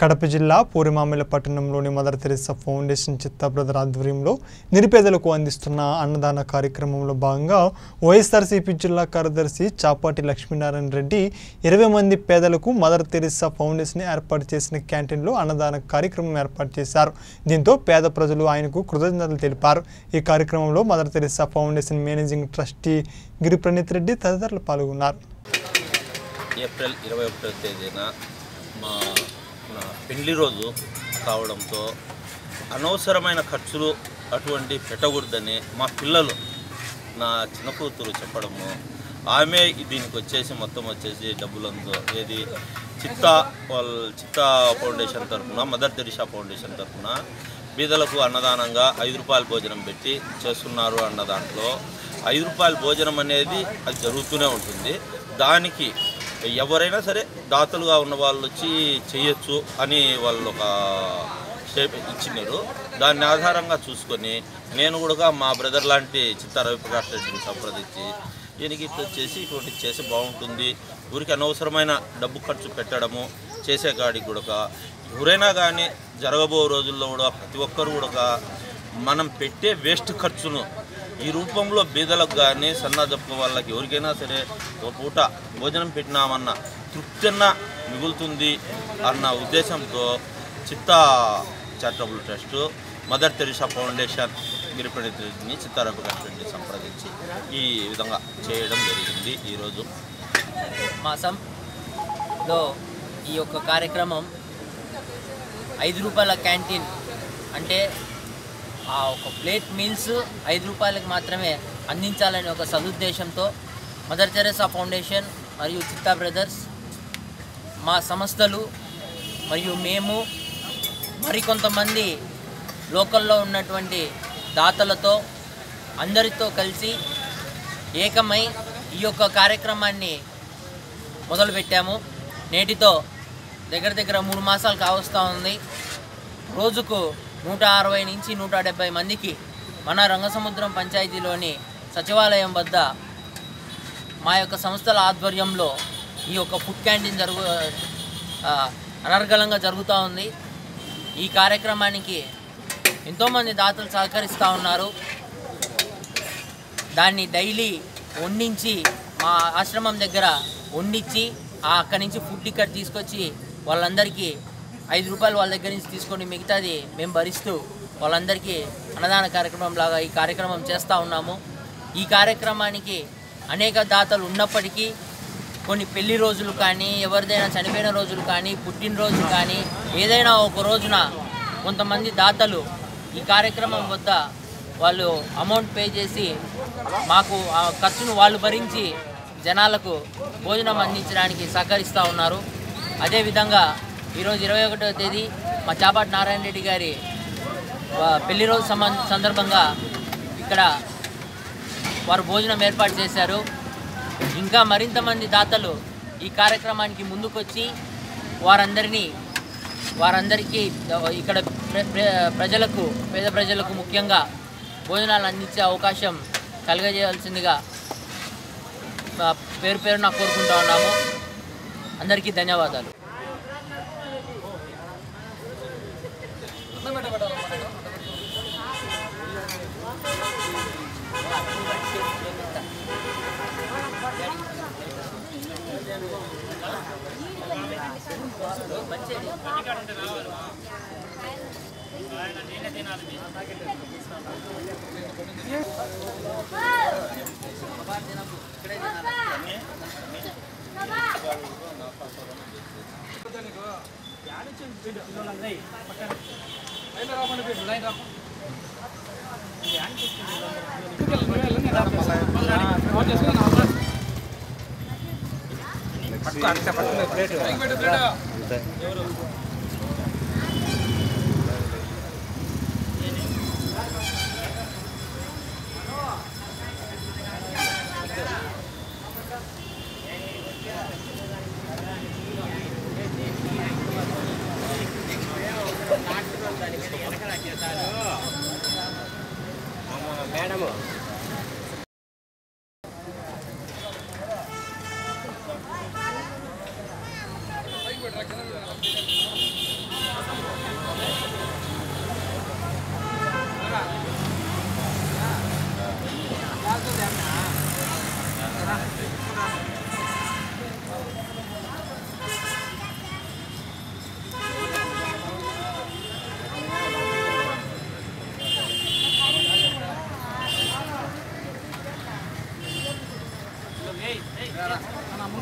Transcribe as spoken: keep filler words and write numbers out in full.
కడప జిల్లా పూరిమామిల పట్టణంలోని Mother Teresa Foundation Chitta brother ఆధ్వర్యంలో నిరుపేదలకు అందిస్తున్న అన్నదాన కార్యక్రమంలో భాగంగా వైఎస్ఆర్సీపీ జిల్లా కార్యదర్శి చాపాటి లక్ష్మీనారాయణ రెడ్డి ఇరవై మంది పేదలకు మదర్ తెరిసా ఫౌండేషన్ ఏర్పాటు చేసిన క్యాంటీన్లో అన్నదాన కార్యక్రమం ఏర్పాటు చేశారు. దీంతో పేద ప్రజలు ఆయనకు కృతజ్ఞతలు తెలిపారు. ఈ కార్యక్రమంలో Mother Teresa Foundation managing trustee Giri Praneeth Reddy తదితరులు పాల్గొన్నారు. ఏప్రిల్ ఇరవై ఒకటో తేదీన మా పెళ్లి రోజు కావడంతో అనవసరమైన ఖర్చులు అటువంటి పెట్టకూడదని మా పిల్లలు నా చిన్న కూతురు చెప్పడము, ఆమె దీనికి వచ్చేసి మొత్తం వచ్చేసి డబ్బులంతో ఏది చిత్తా వాళ్ళ చిత్తా ఫౌండేషన్ తరఫున మదర్ తెరిసా ఫౌండేషన్ తరఫున బీదలకు అన్నదానంగా ఐదు రూపాయల భోజనం పెట్టి చేస్తున్నారు. అన్న దాంట్లో ఐదు రూపాయల భోజనం అనేది అది జరుగుతూనే ఉంటుంది. దానికి ఎవరైనా సరే దాతలుగా ఉన్న వాళ్ళు వచ్చి చేయొచ్చు అని వాళ్ళు ఒక షేప్ ఇచ్చినారు. దాన్ని ఆధారంగా చూసుకొని నేను కూడా మా బ్రదర్ లాంటి చిత్తా రవిప్రకాష్ రెడ్డిని సంప్రదించి దీనికి వచ్చేసి ఇటువంటి చేసి బాగుంటుంది, ఊరికి అనవసరమైన డబ్బు ఖర్చు పెట్టడము చేసే కాడికి కూడా ఎవరైనా కానీ జరగబో రోజుల్లో కూడా ప్రతి ఒక్కరు కూడా మనం పెట్టే వేస్ట్ ఖర్చును ఈ రూపంలో బీదలకు కానీ సన్నదప్పు వాళ్ళకి ఎవరికైనా సరే ఒక పూట భోజనం పెట్టినామన్న తృప్తిన్న మిగులుతుంది అన్న ఉద్దేశంతో Chitta charitable trust Mother Teresa Foundation Giri Praneeth రెడ్డిని చిత్తా రవిప్రకాష్ రెడ్డిని సంప్రదించి ఈ విధంగా చేయడం జరిగింది. ఈరోజు మాసంలో ఈ యొక్క కార్యక్రమం ఐదు రూపాయల క్యాంటీన్ అంటే ఆ ఒక ప్లేట్ మీల్స్ ఐదు రూపాయలకు మాత్రమే అందించాలనే ఒక సదుద్దేశంతో మదర్ తెరిసా ఫౌండేషన్ మరియు చిత్తా బ్రదర్స్ మా సంస్థలు మరియు మేము మరికొంతమంది లోకల్లో ఉన్నటువంటి దాతలతో అందరితో కలిసి ఏకమై ఈ యొక్క కార్యక్రమాన్ని మొదలుపెట్టాము. నేటితో దగ్గర దగ్గర మూడు మాసాలు కావస్తూ ఉంది. రోజుకు నూట అరవై నుంచి నూట డెబ్బై మందికి మన రంగసముద్రం పంచాయతీలోని సచివాలయం వద్ద మా యొక్క సంస్థల ఆధ్వర్యంలో ఈ యొక్క ఫుడ్ క్యాంటీన్ జరుగు అనర్గళంగా జరుగుతూ ఉంది. ఈ కార్యక్రమానికి ఎంతోమంది దాతలు సహకరిస్తూ ఉన్నారు. దాన్ని డైలీ వండించి మా ఆశ్రమం దగ్గర వండించి అక్కడి నుంచి ఫుడ్ ఇక్కడ తీసుకొచ్చి వాళ్ళందరికీ ఐదు రూపాయలు వాళ్ళ దగ్గర నుంచి తీసుకొని మిగతాది మేము భరిస్తూ వాళ్ళందరికీ అన్నదాన కార్యక్రమం లాగా ఈ కార్యక్రమం చేస్తూ ఉన్నాము. ఈ కార్యక్రమానికి అనేక దాతలు ఉన్నప్పటికీ కొన్ని పెళ్లి రోజులు కానీ ఎవరిదైనా చనిపోయిన రోజులు కానీ పుట్టినరోజు కానీ ఏదైనా ఒక రోజున కొంతమంది దాతలు ఈ కార్యక్రమం వద్ద వాళ్ళు అమౌంట్ పే చేసి మాకు ఆ ఖర్చును వాళ్ళు భరించి జనాలకు భోజనం అందించడానికి సహకరిస్తూ ఉన్నారు. అదేవిధంగా ఈరోజు ఇరవై ఒకటో తేదీ మా చాపాటి నారాయణ రెడ్డి గారి పెళ్లి రోజు సందర్భంగా ఇక్కడ వారు భోజనం ఏర్పాటు చేశారు. ఇంకా మరింతమంది దాతలు ఈ కార్యక్రమానికి ముందుకొచ్చి వారందరినీ వారందరికీ ఇక్కడ ప్రజలకు పేద ప్రజలకు ముఖ్యంగా భోజనాలు అందించే అవకాశం కలుగజేయాల్సిందిగా పేరు పేరున కోరుకుంటూ ఉన్నాము. అందరికీ ధన్యవాదాలు. Plate I